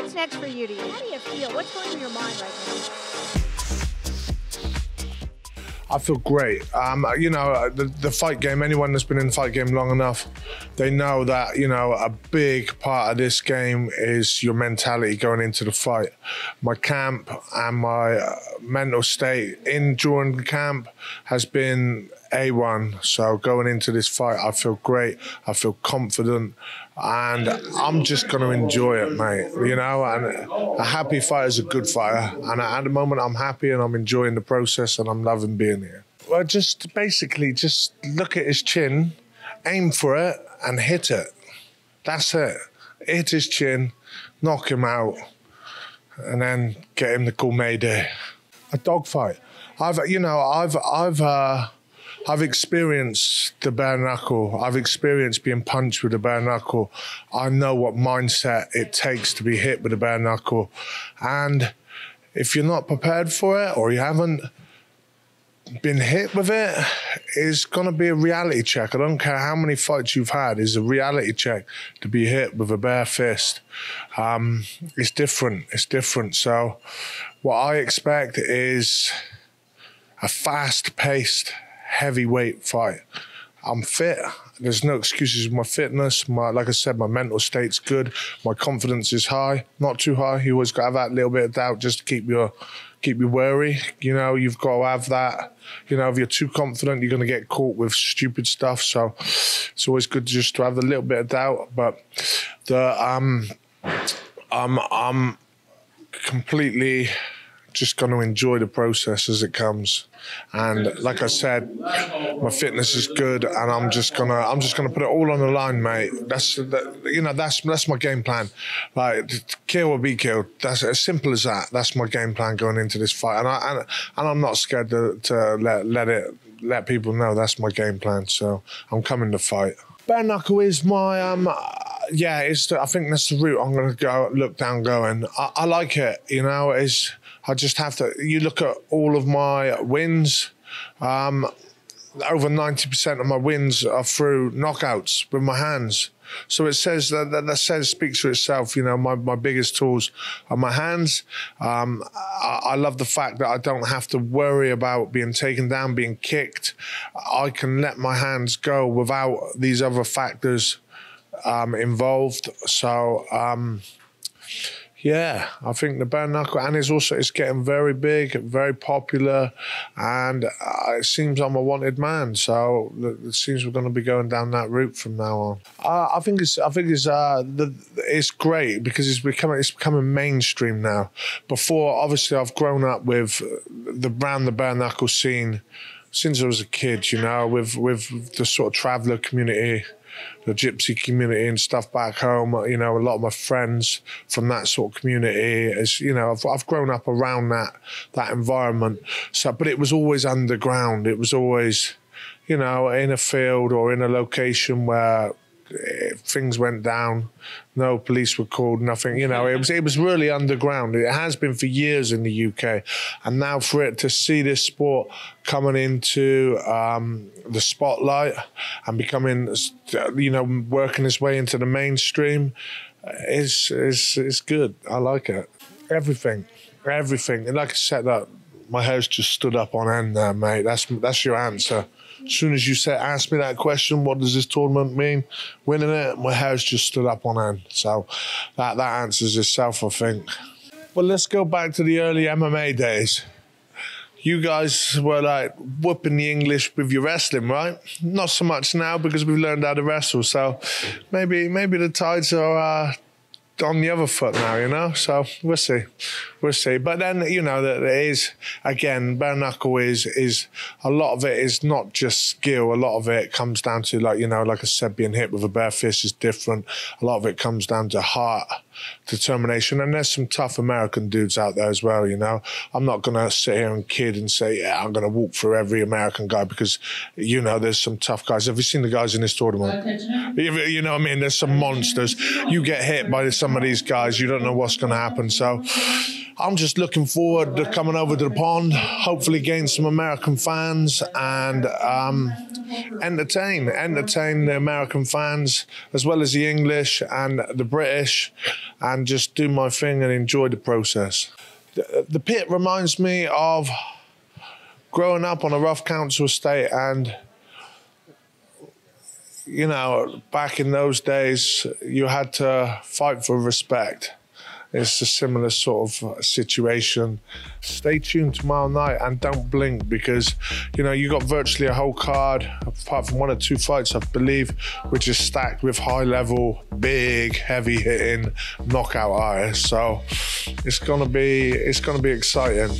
What's next for you to eat? How do you feel? What's going through your mind right now? I feel great. You know, the fight game, anyone that's been in the fight game long enough, they know that, you know, a big part of this game is your mentality going into the fight. My camp and my mental state during camp has been A1, so going into this fight, I feel great, I feel confident, and I'm just going to enjoy it, mate, you know, and a happy fighter is a good fighter, and at the moment I'm happy and I'm enjoying the process and I'm loving being here. Well, just basically just look at his chin, aim for it and hit it. That's it. Hit his chin, knock him out, and then get him to call Mayday. A dog fight. I've experienced the bare knuckle. I've experienced being punched with a bare knuckle. I know what mindset it takes to be hit with a bare knuckle. And if you're not prepared for it or you haven't been hit with it, it's going to be a reality check. I don't care how many fights you've had. It's a reality check to be hit with a bare fist. It's different. It's different. So what I expect is a fast-paced heavyweight fight. I'm fit. There's no excuses with my fitness. Like I said, my mental state's good. My confidence is high, not too high. You always got to have that little bit of doubt just to keep you wary. You know, you've got to have that. You know, if you're too confident, you're going to get caught with stupid stuff. So it's always good just to have a little bit of doubt. But I'm completely just going to enjoy the process as it comes, and like I said, my fitness is good, and I'm just gonna put it all on the line, mate. That's my game plan. Like, kill or be killed. That's as simple as that. That's my game plan going into this fight, and I'm not scared to let people know that's my game plan. So I'm coming to fight. Bare knuckle is my yeah. I think that's the route I'm gonna go. Look down, going. I like it. You know, it's. I just have to, you look at all of my wins, over 90% of my wins are through knockouts with my hands. So it says, that speaks for itself, you know, my biggest tools are my hands. I love the fact that I don't have to worry about being taken down, being kicked. I can let my hands go without these other factors involved. So, yeah, I think the bare knuckle, and it's getting very big, very popular, and it seems I'm a wanted man. So it seems we're going to be going down that route from now on. I think it's great because it's becoming mainstream now. Before, obviously, I've grown up with the bare knuckle scene since I was a kid. You know, with the sort of traveller community, the gypsy community and stuff back home, you know, a lot of my friends from that sort of community is, you know, I've grown up around that environment. So, but it was always underground. It was always, you know, in a field or in a location where things went down. No police were called, nothing, you know, it was really underground. It has been for years in the UK. And now for it to see this sport coming into the spotlight and becoming, you know, working its way into the mainstream is good. I like it. Everything. And like I said, that my hair's just stood up on end there, mate. That's your answer. As soon as you asked me that question, what does this tournament mean? Winning it, my hair's just stood up on end. So that answers itself, I think. But let's go back to the early MMA days. You guys were like whooping the English with your wrestling, right? Not so much now because we've learned how to wrestle. So maybe the tides are on the other foot now, you know? So we'll see. But then, you know, that it is, again, bare knuckle is a lot of it is not just skill. A lot of it comes down to, like, you know, like I said, being hit with a bare fist is different. A lot of it comes down to heart, determination, and there's some tough American dudes out there as well, you know. I'm not going to sit here and kid and say, yeah, I'm going to walk through every American guy because, you know, there's some tough guys. Have you seen the guys in this tournament? You know what I mean? There's some monsters. You get hit by some of these guys, you don't know what's going to happen. So I'm just looking forward to coming over to the pond, hopefully gain some American fans and entertain the American fans as well as the English and the British, and just do my thing and enjoy the process. The pit reminds me of growing up on a rough council estate, and you know, back in those days, you had to fight for respect. It's a similar sort of situation. Stay tuned tomorrow night and don't blink, because, you know, you got virtually a whole card, apart from one or two fights, I believe, which is stacked with high level, big, heavy hitting knockout artists. So it's gonna be exciting.